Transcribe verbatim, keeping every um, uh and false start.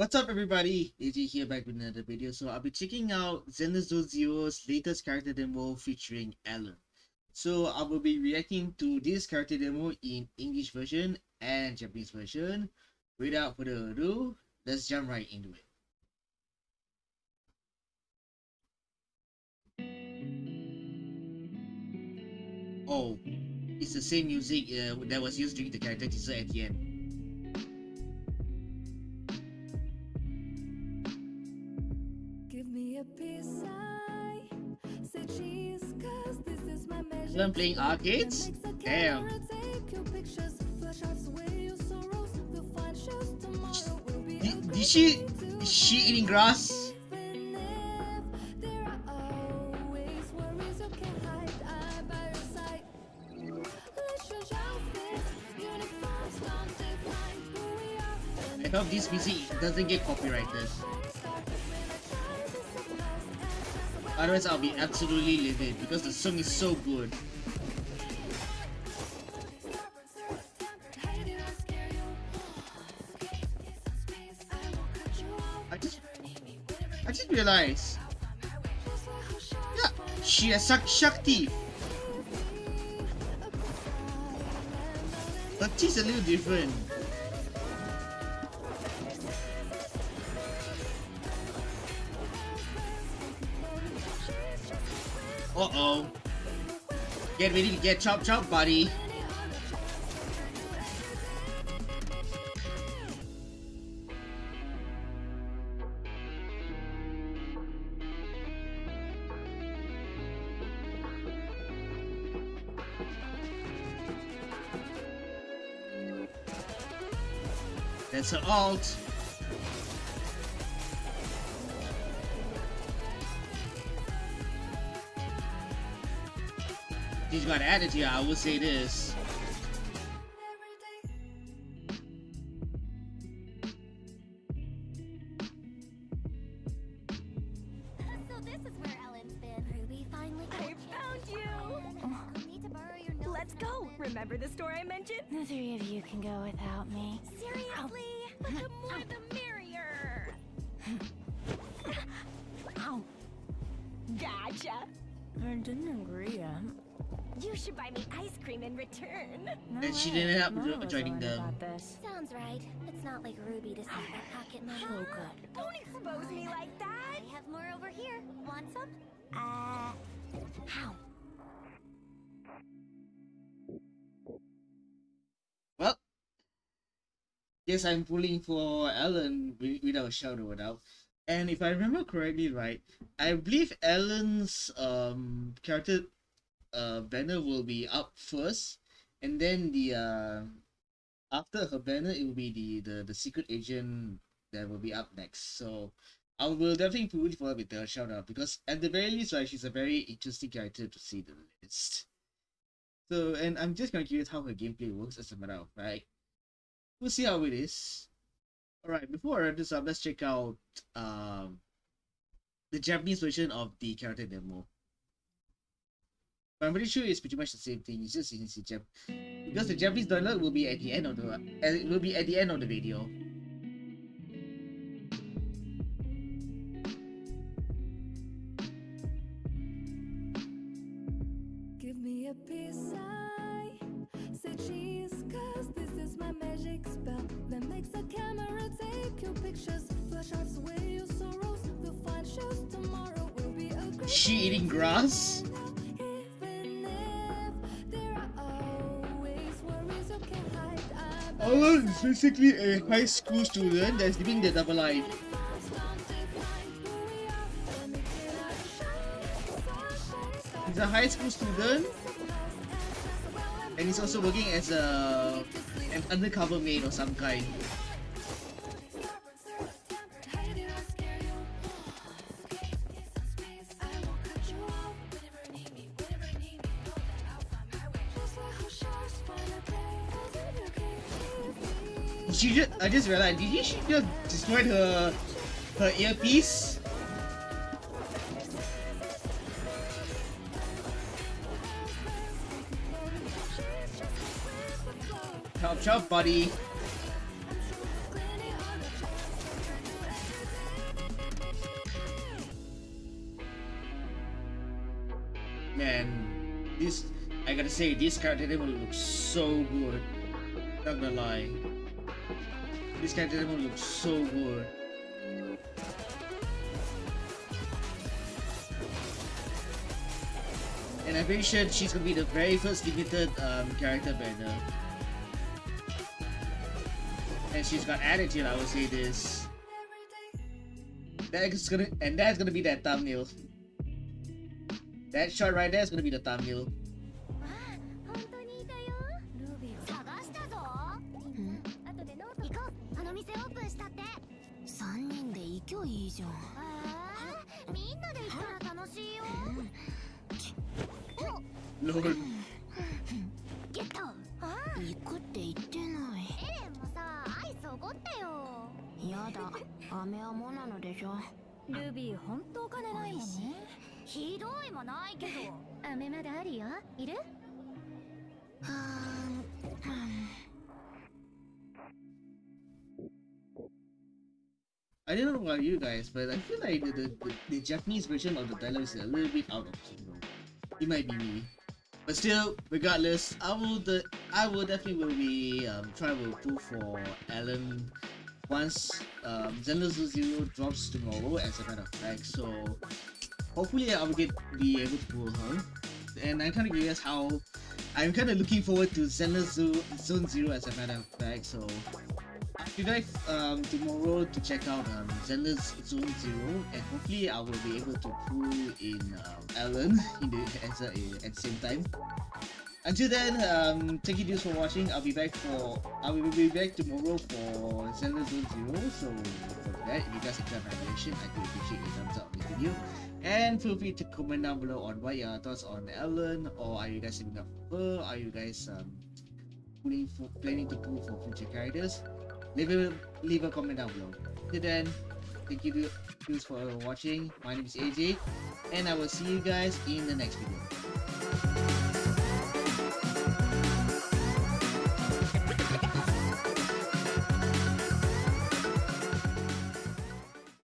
What's up everybody, A J here back with another video. So I'll be checking out Zenless Zone Zero's latest character demo featuring Ellen. So I will be reacting to this character demo in English version and Japanese version. Without further ado, let's jump right into it. Oh, it's the same music uh, that was used during the character teaser at the end. I'm playing arcades? Damn. Did, did she... Is she eating grass? I hope this music doesn't get copyrighted. Otherwise I'll be absolutely livid because the song is so good. I just I just realized, yeah, she has Shakti. But she's a little different. Uh oh. Get ready to get chop chop, buddy. That's an alt. She's got attitude, I will say this. So this is where Ellen's been. Ruby finally I found you. Oh. Need to borrow your notes. Let's go. Remember the store I mentioned? The three of you can go without me. Seriously? Ow. But the more Ow. the merrier. Ow. Gotcha. I didn't agree. You should buy me ice cream in return. No and she didn't end up joining them. Sounds right. It's not like Ruby to save that pocket money. Oh, God. Don't expose me like that. I have more over here. Want some? Uh, how? Well, yes, I'm pulling for Ellen without a shadow of a doubt. And if I remember correctly, right, I believe Ellen's um character. Uh, banner will be up first, and then the uh, after her banner it will be the, the the secret agent that will be up next. So I will definitely put it forward with her shout out because at the very least, right, she's a very interesting character to see the list. So and I'm just gonna curious how her gameplay works as a matter of fact. We'll see how it is. All right, before I wrap this up, let's check out um the Japanese version of the character demo. But I'm pretty sure it's pretty much the same thing. It's just in Japan because the Japanese download will be at the end of the it will be at the end of the video. Give me a peace sign, say cheese, 'cause this is my magic spell that makes the camera take your pictures, flash out away your sorrows. The fine shows tomorrow will be a great. She eating grass. Ellen is basically a high school student that's living their double life. He's a high school student and he's also working as a an undercover maid or some kind. She just, I just realized, did she just destroy her her earpiece? Chop chop, buddy. man, this, I gotta say, this character demo looks so good. Not gonna lie. This character demo looks so good. And I'm pretty sure she's gonna be the very first limited um, character banner. And she's got attitude, I would say this. That's gonna, and that's gonna be that thumbnail. That shot right there is gonna be the thumbnail. Lord. I don't know about you guys, but I feel like the, the, the, the Japanese version of the dialogue is a little bit out of tune. It might be me. But still, regardless, I will the I will definitely will be um, trying to pull for Ellen once um, Zenless Zone Zero drops tomorrow, as a matter of fact. So hopefully I will get be able to pull her. And I'm kind of curious how I'm kind of looking forward to Zenless Zone Zero, as a matter of fact. So I'll be back um, tomorrow to check out um, Zenless Zone Zero, and hopefully I will be able to pull in um, Ellen in the, as a, at the same time. Until then, um, thank you dudes for watching. I'll be back for I will be back tomorrow for Zenless Zone Zero. So for that, if you guys enjoyed my reaction, I could appreciate a thumbs up on the video, and feel free to comment down below on what your thoughts on Ellen, or are you guys saving up for her? Are you guys um pulling for planning to pull for future characters? Leave a, leave a comment down below. Till then, thank you guys for watching. My name is A J, and I will see you guys in the next video.